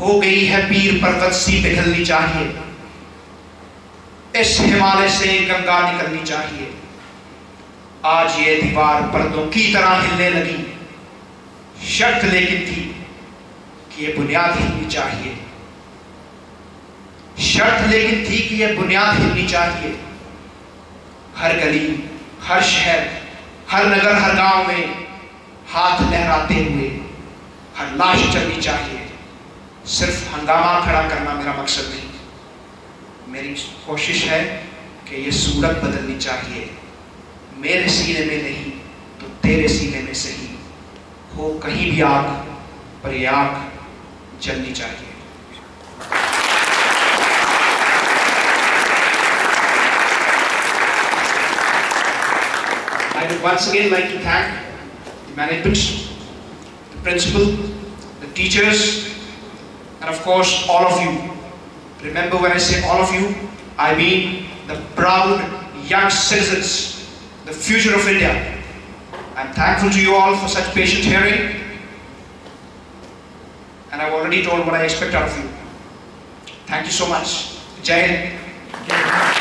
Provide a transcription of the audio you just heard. हो गई है पीर पर्वत सी पिघलनी चाहिए, इस हिमालय से गंगा निकलनी चाहिए। आज ये दीवार पर्दों की तरह हिलने लगी, शर्त लेकिन थी कि ये बुनियाद हिलनी चाहिए, शर्त लेकिन थी कि ये बुनियाद हिलनी चाहिए। हर गली, हर शहर, हर नगर, हर गांव में हाथ लहराते हुए हर लाश चलनी चाहिए। सिर्फ हंगामा खड़ा करना मेरा मकसद नहीं, मेरी कोशिश है कि ये सूरत बदलनी चाहिए। मेरे सीने में नहीं तो तेरे सीने में सही, हो कहीं भी आग पर ये आग जलनी चाहिए। I would once again like to thank the management, the principal, the teachers, and of course all of you. Remember, when I say all of you, I mean the proud young citizens, the future of India. I'm thankful to you all for such patient hearing, and I've already told what I expect out of you. Thank you so much. Jai Hind.